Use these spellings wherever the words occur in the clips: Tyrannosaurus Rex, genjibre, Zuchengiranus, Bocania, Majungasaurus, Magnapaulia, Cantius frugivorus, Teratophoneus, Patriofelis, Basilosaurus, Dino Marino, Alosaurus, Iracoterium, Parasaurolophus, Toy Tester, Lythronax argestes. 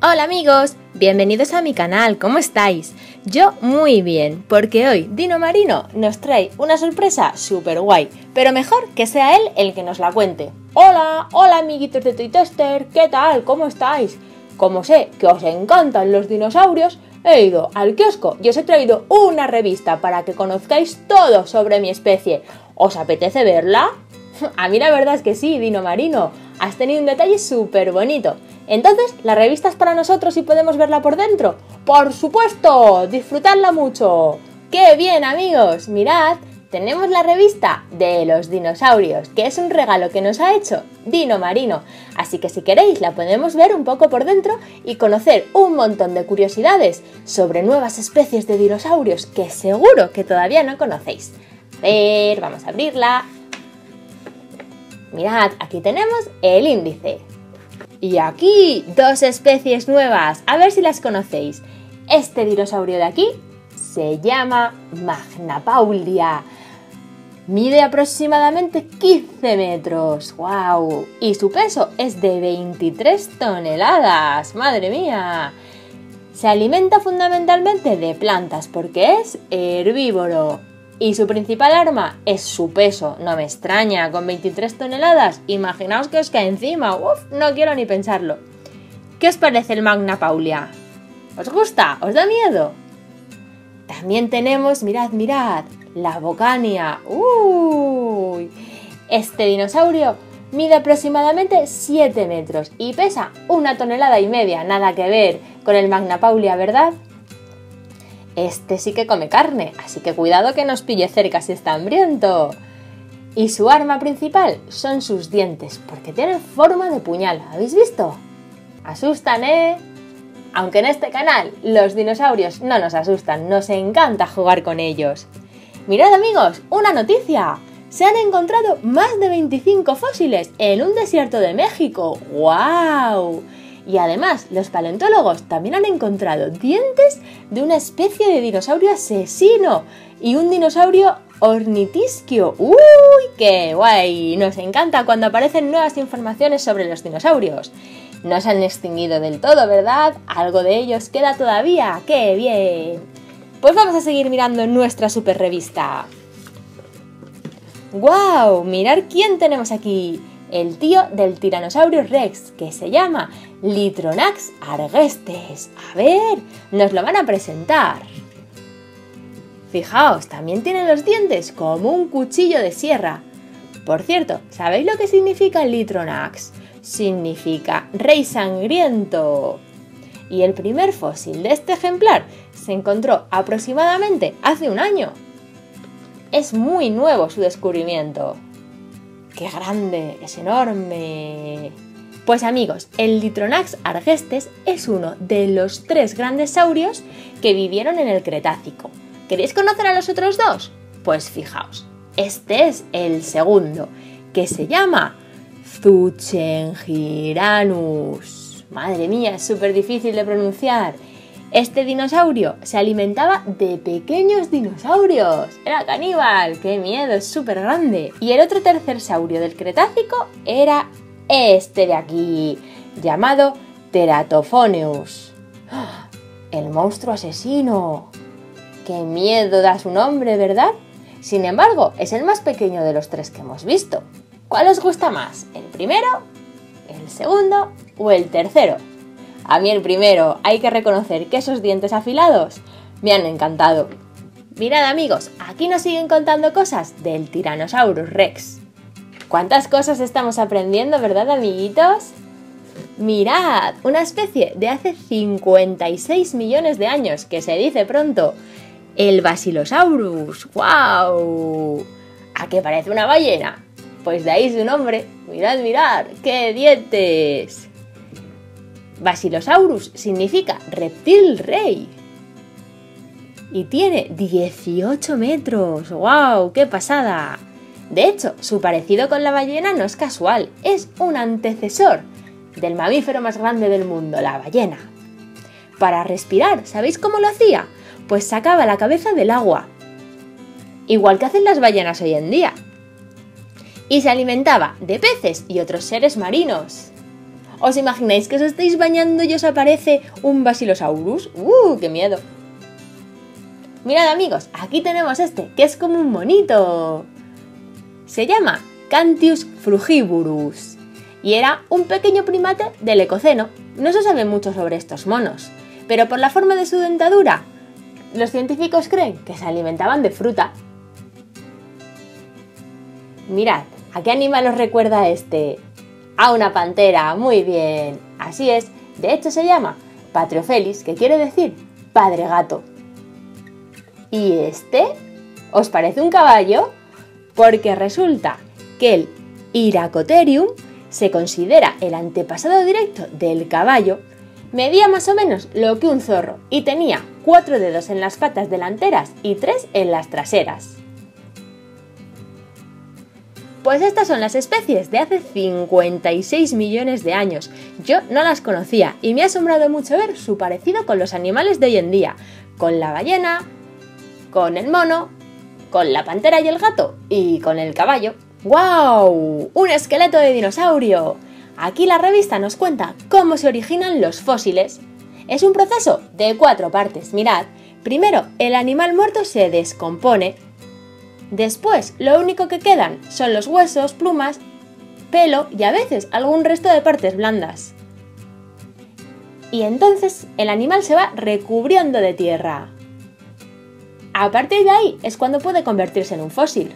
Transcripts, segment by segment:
Hola amigos, bienvenidos a mi canal, ¿cómo estáis? Yo muy bien, porque hoy Dino Marino nos trae una sorpresa súper guay, pero mejor que sea él el que nos la cuente. Hola, hola amiguitos de Toy Tester, ¿qué tal? ¿Cómo estáis? Como sé que os encantan los dinosaurios, he ido al kiosco y os he traído una revista para que conozcáis todo sobre mi especie. ¿Os apetece verla? A mí la verdad es que sí, Dino Marino, has tenido un detalle súper bonito. Entonces, ¿la revista es para nosotros y podemos verla por dentro? ¡Por supuesto! ¡Disfrutadla mucho! ¡Qué bien, amigos! Mirad, tenemos la revista de los dinosaurios, que es un regalo que nos ha hecho Dino Marino. Así que si queréis, la podemos ver un poco por dentro y conocer un montón de curiosidades sobre nuevas especies de dinosaurios que seguro que todavía no conocéis. A ver, vamos a abrirla. Mirad, aquí tenemos el índice. Y aquí, dos especies nuevas, a ver si las conocéis. Este dinosaurio de aquí se llama Magnapaulia. Mide aproximadamente 15 metros, ¡wow! Y su peso es de 23 toneladas, ¡madre mía! Se alimenta fundamentalmente de plantas porque es herbívoro. Y su principal arma es su peso, no me extraña, con 23 toneladas, imaginaos que os cae encima, uff, no quiero ni pensarlo. ¿Qué os parece el Magnapaulia? ¿Os gusta? ¿Os da miedo? También tenemos, mirad, la Bocania. ¡Uy! Este dinosaurio mide aproximadamente 7 metros y pesa 1,5 toneladas, nada que ver con el Magnapaulia, ¿verdad? Este sí que come carne, así que cuidado que no os pille cerca si está hambriento. Y su arma principal son sus dientes, porque tienen forma de puñal, ¿habéis visto? Asustan, ¿eh? Aunque en este canal los dinosaurios no nos asustan, nos encanta jugar con ellos. Mirad amigos, una noticia. Se han encontrado más de 25 fósiles en un desierto de México. ¡Guau! Y además, los paleontólogos también han encontrado dientes de una especie de dinosaurio asesino y un dinosaurio ornitisquio. ¡Uy, qué guay! Nos encanta cuando aparecen nuevas informaciones sobre los dinosaurios. No se han extinguido del todo, ¿verdad? Algo de ellos queda todavía. ¡Qué bien! Pues vamos a seguir mirando nuestra super revista. ¡Guau! Mirad quién tenemos aquí. El tío del tiranosaurio Rex, que se llama Lythronax argestes. A ver, nos lo van a presentar. Fijaos, también tiene los dientes como un cuchillo de sierra. Por cierto, ¿sabéis lo que significa Lythronax? Significa rey sangriento. Y el primer fósil de este ejemplar se encontró aproximadamente hace un año. Es muy nuevo su descubrimiento. ¡Qué grande! ¡Es enorme! Pues amigos, el Lythronax argestes es uno de los 3 grandes saurios que vivieron en el Cretácico. ¿Queréis conocer a los otros dos? Pues fijaos, este es el segundo, que se llama Zuchengiranus. ¡Madre mía! Es súper difícil de pronunciar. Este dinosaurio se alimentaba de pequeños dinosaurios. Era caníbal, qué miedo, es súper grande. Y el otro tercer saurio del Cretácico era este de aquí, llamado Teratophoneus. ¡Oh! El monstruo asesino. Qué miedo da su nombre, ¿verdad? Sin embargo, es el más pequeño de los 3 que hemos visto. ¿Cuál os gusta más? ¿El primero, el segundo o el tercero? A mí el primero, hay que reconocer que esos dientes afilados me han encantado. Mirad amigos, aquí nos siguen contando cosas del Tyrannosaurus Rex. ¿Cuántas cosas estamos aprendiendo, verdad amiguitos? Mirad, una especie de hace 56 millones de años, que se dice pronto, el Basilosaurus. ¡Wow! ¿A qué parece una ballena? Pues de ahí su nombre. Mirad, qué dientes. Basilosaurus significa reptil rey y tiene 18 metros, ¡wow! ¡Qué pasada! De hecho, su parecido con la ballena no es casual, es un antecesor del mamífero más grande del mundo, la ballena. Para respirar, ¿sabéis cómo lo hacía? Pues sacaba la cabeza del agua, igual que hacen las ballenas hoy en día, y se alimentaba de peces y otros seres marinos. ¿Os imagináis que os estáis bañando y os aparece un Basilosaurus? ¡Uh, qué miedo! Mirad amigos, aquí tenemos este, que es como un monito. Se llama Cantius frugivorus y era un pequeño primate del Eoceno. No se sabe mucho sobre estos monos, pero por la forma de su dentadura, los científicos creen que se alimentaban de fruta. Mirad, ¿a qué animal os recuerda este? ¡A una pantera! ¡Muy bien! Así es, de hecho se llama Patriofelis, que quiere decir padre gato. ¿Y este? ¿Os parece un caballo? Porque resulta que el Iracoterium se considera el antepasado directo del caballo. Medía más o menos lo que un zorro y tenía 4 dedos en las patas delanteras y 3 en las traseras. Pues estas son las especies de hace 56 millones de años. Yo no las conocía y me ha asombrado mucho ver su parecido con los animales de hoy en día, con la ballena, con el mono, con la pantera y el gato y con el caballo. ¡Wow! ¡Un esqueleto de dinosaurio! Aquí la revista nos cuenta cómo se originan los fósiles. Es un proceso de 4 partes, mirad. Primero, el animal muerto se descompone. Después, lo único que quedan son los huesos, plumas, pelo y a veces algún resto de partes blandas. Y entonces el animal se va recubriendo de tierra. A partir de ahí es cuando puede convertirse en un fósil.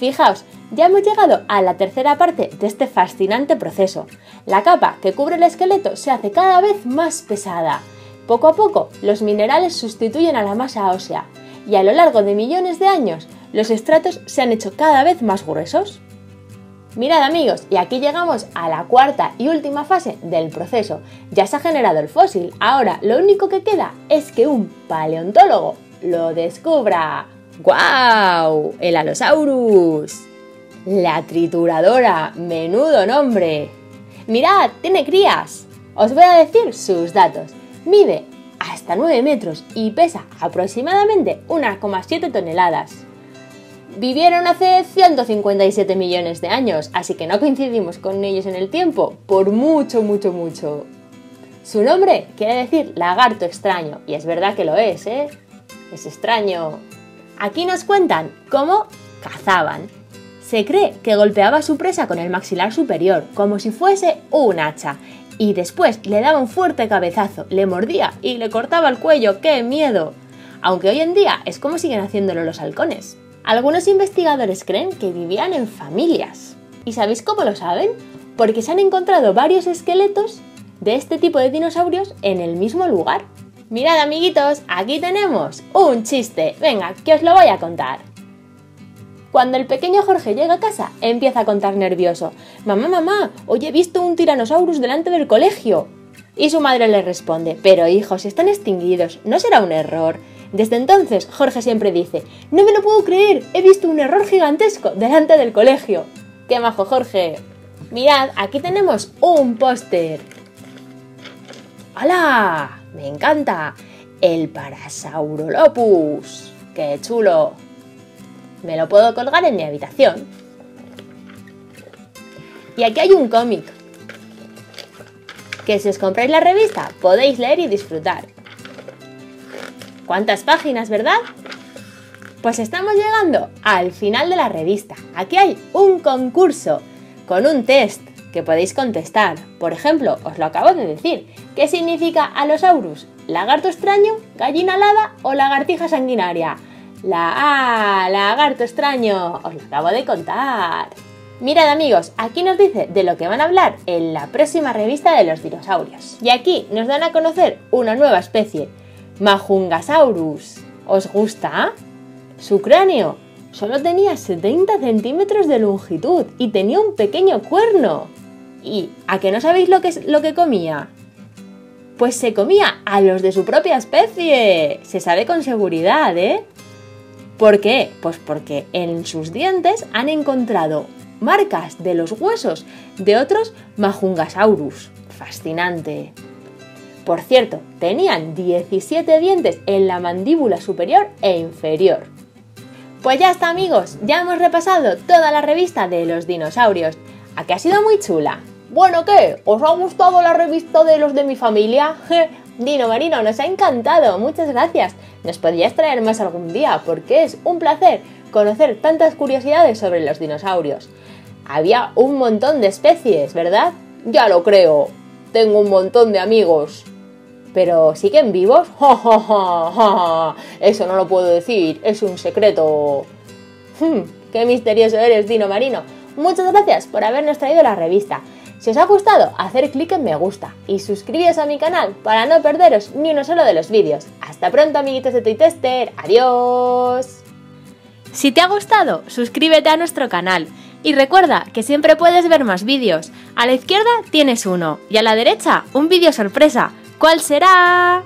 Fijaos, ya hemos llegado a la tercera parte de este fascinante proceso. La capa que cubre el esqueleto se hace cada vez más pesada. Poco a poco, los minerales sustituyen a la masa ósea y a lo largo de millones de años, los estratos se han hecho cada vez más gruesos. Mirad amigos, y aquí llegamos a la cuarta y última fase del proceso. Ya se ha generado el fósil, ahora lo único que queda es que un paleontólogo lo descubra. ¡Guau! El Alosaurus. La trituradora, menudo nombre. Mirad, tiene crías. Os voy a decir sus datos. Mide hasta 9 metros y pesa aproximadamente 1,7 toneladas. Vivieron hace 157 millones de años, así que no coincidimos con ellos en el tiempo, por mucho, mucho, mucho. Su nombre quiere decir lagarto extraño, y es verdad que lo es, ¿eh? Es extraño. Aquí nos cuentan cómo cazaban. Se cree que golpeaba a su presa con el maxilar superior, como si fuese un hacha, y después le daba un fuerte cabezazo, le mordía y le cortaba el cuello. ¡Qué miedo! Aunque hoy en día es como siguen haciéndolo los halcones. Algunos investigadores creen que vivían en familias. ¿Y sabéis cómo lo saben? Porque se han encontrado varios esqueletos de este tipo de dinosaurios en el mismo lugar. Mirad amiguitos, aquí tenemos un chiste. Venga, que os lo voy a contar. Cuando el pequeño Jorge llega a casa, empieza a contar nervioso. Mamá, mamá, hoy he visto un Tyrannosaurus delante del colegio. Y su madre le responde, pero hijo, si están extinguidos, no será un error. Desde entonces, Jorge siempre dice, no me lo puedo creer, he visto un error gigantesco delante del colegio. ¡Qué majo, Jorge! Mirad, aquí tenemos un póster. ¡Hala! ¡Me encanta! El Parasaurolophus. ¡Qué chulo! Me lo puedo colgar en mi habitación. Y aquí hay un cómic, que si os compráis la revista podéis leer y disfrutar. ¿Cuántas páginas, verdad? Pues estamos llegando al final de la revista. Aquí hay un concurso con un test que podéis contestar. Por ejemplo, os lo acabo de decir. ¿Qué significa Alosaurus? ¿Lagarto extraño, gallina alada o lagartija sanguinaria? La A, lagarto extraño. Os lo acabo de contar. Mirad amigos, aquí nos dice de lo que van a hablar en la próxima revista de los dinosaurios. Y aquí nos dan a conocer una nueva especie. Majungasaurus. ¿Os gusta? Su cráneo solo tenía 70 centímetros de longitud y tenía un pequeño cuerno. ¿Y a que no sabéis lo que comía? Pues se comía a los de su propia especie. Se sabe con seguridad, ¿eh? ¿Por qué? Pues porque en sus dientes han encontrado marcas de los huesos de otros Majungasaurus. Fascinante. Por cierto, tenían 17 dientes en la mandíbula superior e inferior. Pues ya está amigos, ya hemos repasado toda la revista de los dinosaurios. ¿A que ha sido muy chula? Bueno, ¿qué? ¿Os ha gustado la revista de los de mi familia? Dino Marino, nos ha encantado, muchas gracias. Nos podrías traer más algún día, porque es un placer conocer tantas curiosidades sobre los dinosaurios. Había un montón de especies, ¿verdad? Ya lo creo, tengo un montón de amigos. ¿Pero siguen vivos? ¡Ja, ja, ja, ja! Eso no lo puedo decir, es un secreto. ¡Qué misterioso eres, Dino Marino! Muchas gracias por habernos traído la revista. Si os ha gustado, hacer clic en me gusta y suscribiros a mi canal para no perderos ni uno solo de los vídeos. ¡Hasta pronto, amiguitos de Toy Tester! ¡Adiós! Si te ha gustado, suscríbete a nuestro canal. Y recuerda que siempre puedes ver más vídeos. A la izquierda tienes uno y a la derecha un vídeo sorpresa. ¿Cuál será?